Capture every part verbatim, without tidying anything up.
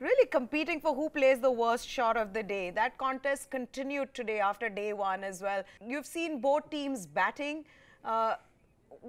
really competing for who plays the worst shot of the day. That contest continued today after day one as well. You've seen both teams batting. Uh,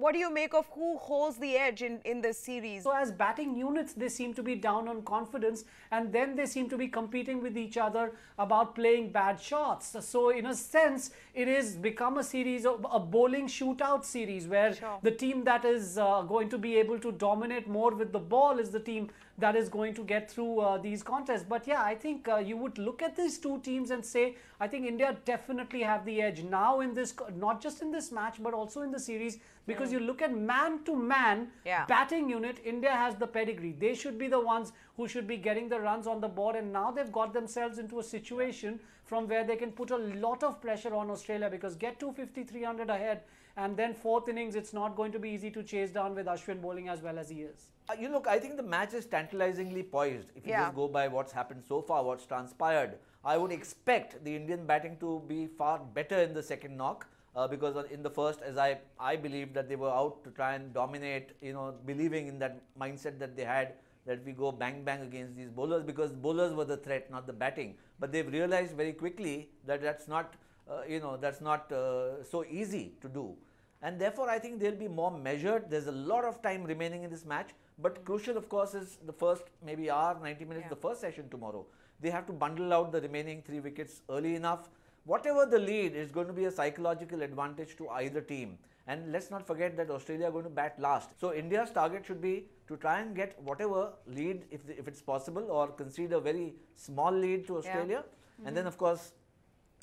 What do you make of who holds the edge in, in this series? So as batting units, they seem to be down on confidence, and then they seem to be competing with each other about playing bad shots. So in a sense, it is become a series of a bowling shootout series where sure. the team that is uh, going to be able to dominate more with the ball is the team that is going to get through uh, these contests. But yeah, I think uh, you would look at these two teams and say, I think India definitely have the edge now in this, not just in this match, but also in the series, because mm. you look at man-to-man yeah. batting unit, India has the pedigree. They should be the ones who should be getting the runs on the board, and now they've got themselves into a situation from where they can put a lot of pressure on Australia, because get two fifty, three hundred ahead, and then fourth innings, it's not going to be easy to chase down with Ashwin bowling as well as he is. Uh, you look, I think the match is tantalizingly poised. If you yeah. just go by what's happened so far, what's transpired, I would expect the Indian batting to be far better in the second knock. Uh, because in the first, as I, I believe that they were out to try and dominate, you know, believing in that mindset that they had, that we go bang bang against these bowlers, because bowlers were the threat, not the batting. But they've realized very quickly that that's not, uh, you know, that's not uh, so easy to do. And therefore, I think they'll be more measured. There's a lot of time remaining in this match. But crucial, of course, is the first maybe hour, ninety minutes, yeah. the first session tomorrow. They have to bundle out the remaining three wickets early enough. Whatever the lead, is going to be a psychological advantage to either team. And let's not forget that Australia are going to bat last. So India's target should be to try and get whatever lead, if, if it's possible, or concede a very small lead to Australia. Yeah. Mm-hmm. And then, of course,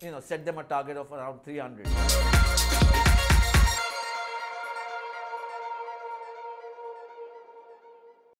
you know, set them a target of around three hundred.